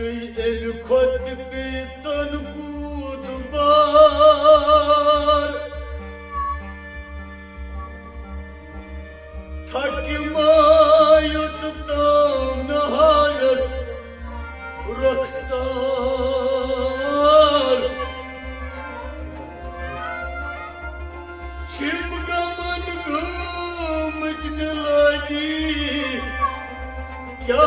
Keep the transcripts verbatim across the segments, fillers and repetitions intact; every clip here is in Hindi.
نسي الكتب تنقود بار تاكي ما يتطام نهارس رخصار شمقا منقوم اجنلاقي يا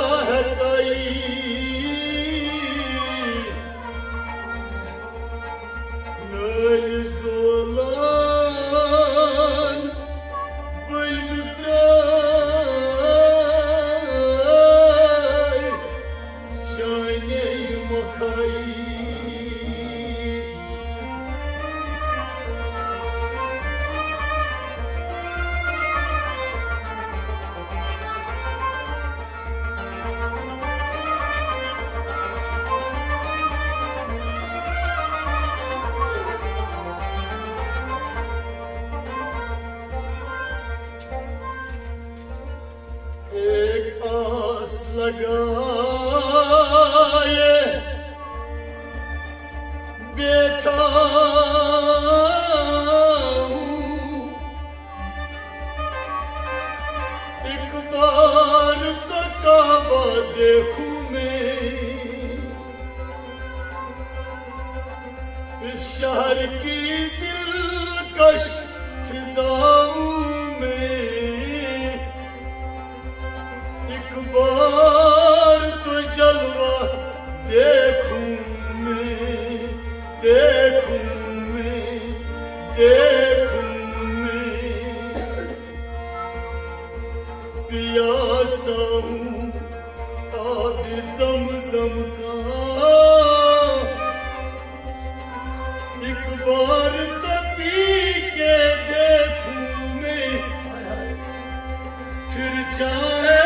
लगाए बेटा एक बार तो काबा देखूं मैं इस शहर की दिलकश फिजाओं में एक बार तो जलवा देखूं मैं देखूं मैं देखूं मैं प्यासा हूँ ताब ज़मज़म का एक बार तो पी के देखूं मैं फिर चाहे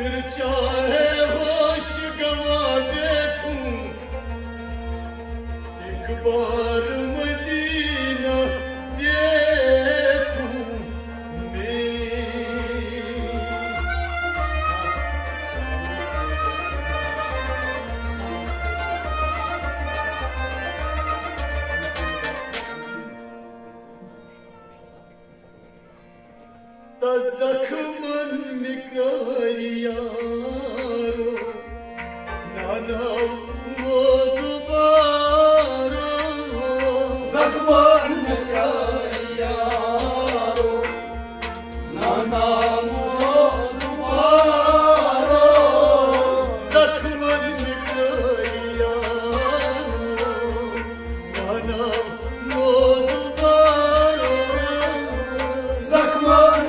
फिर चाहे होश गवा बैठूं एक बार मदीना देखूं मैं तो ज़ख्मन निकल यारो नाना वो दुबारा ज़ख्मन निकल यारो नाना वो दुबारा ज़ख्मन निकल यारो नाना वो दुबारा ज़ख्मन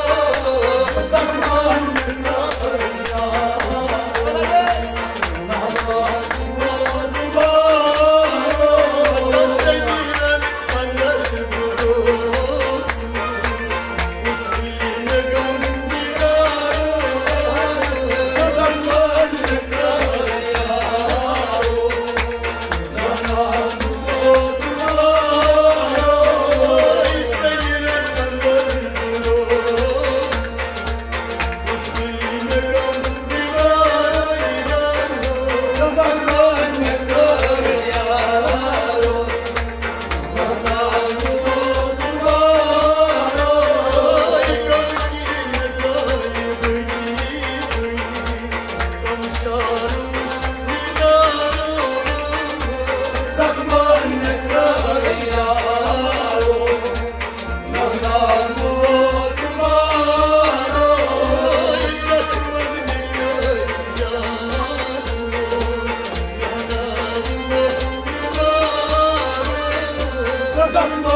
Oh, Закон.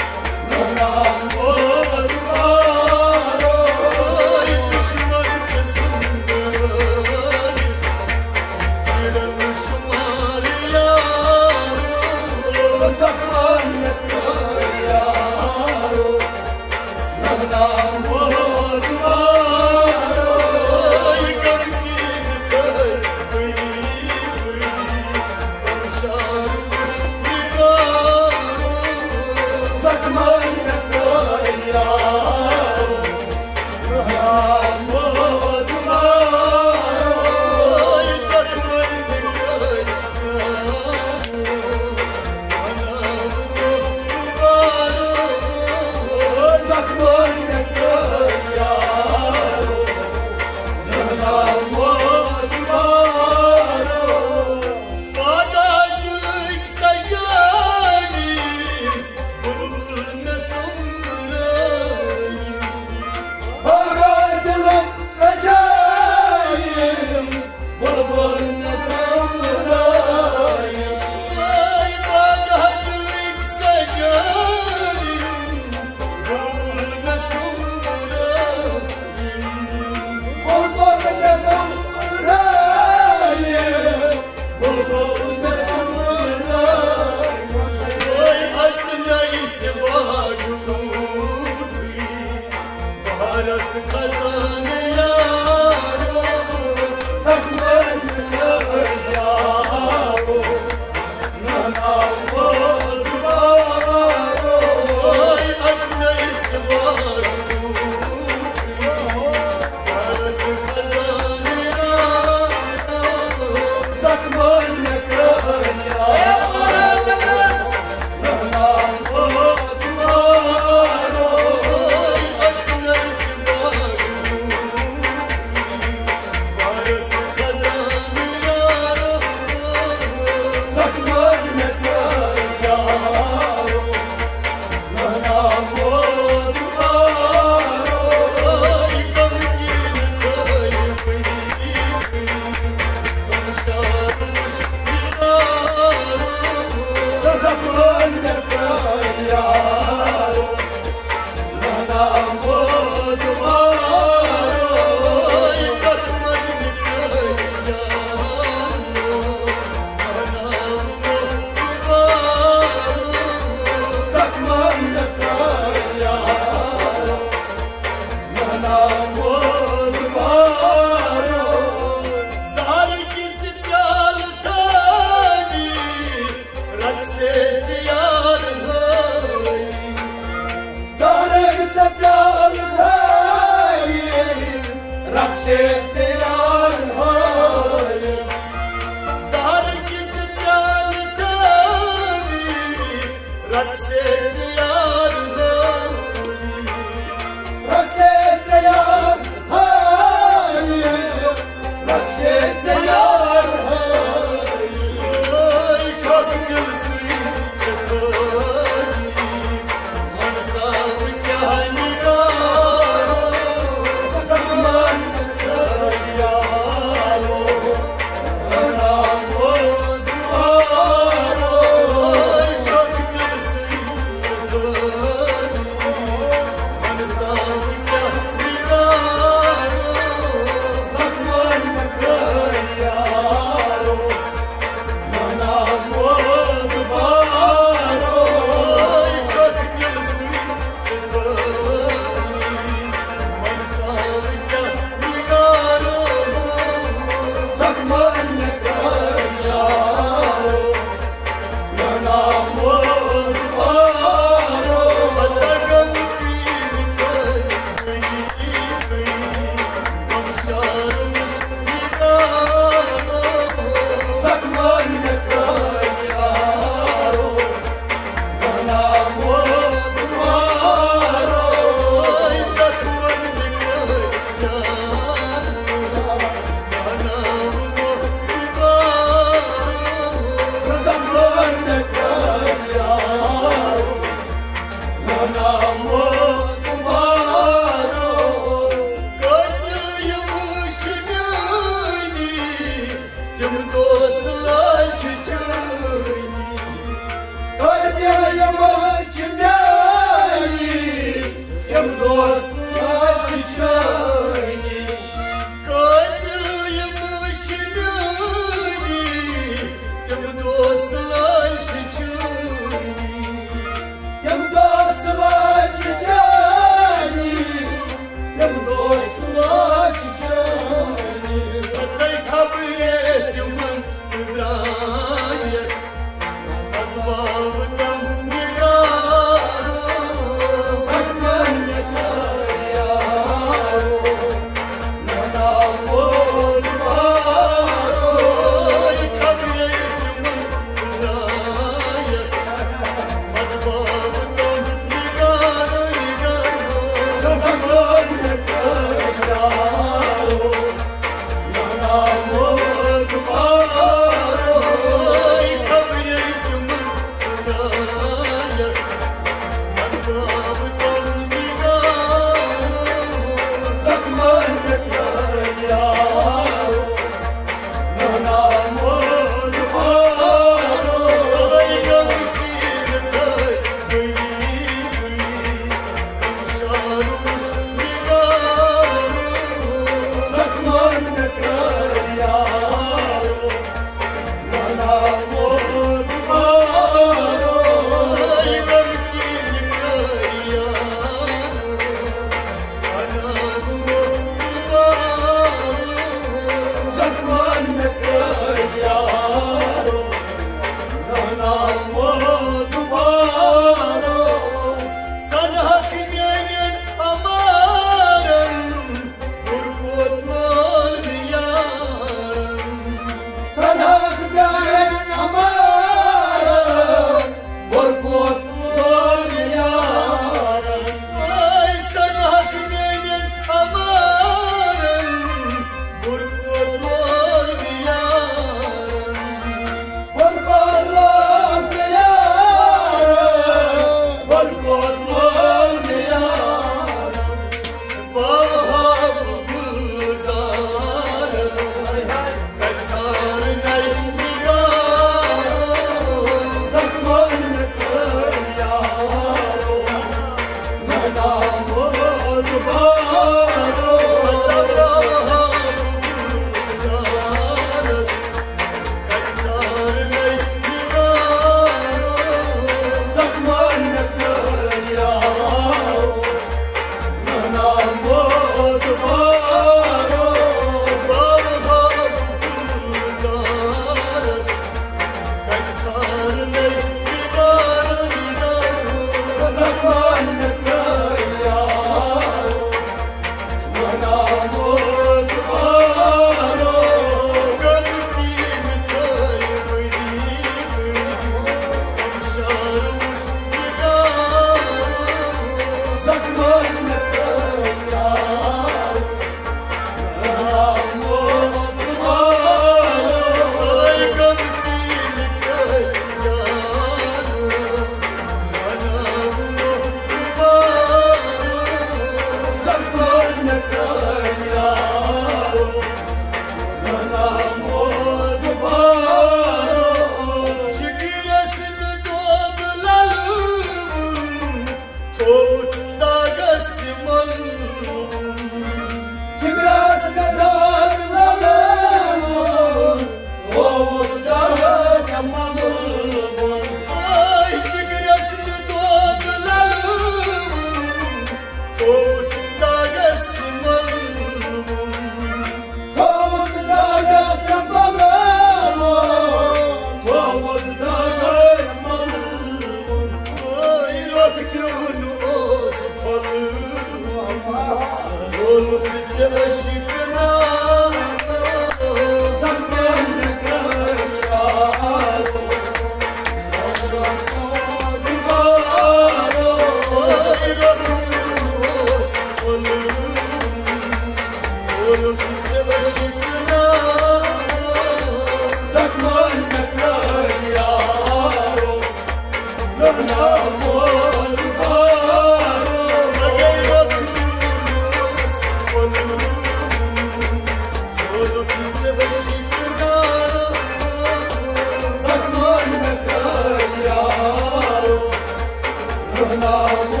No.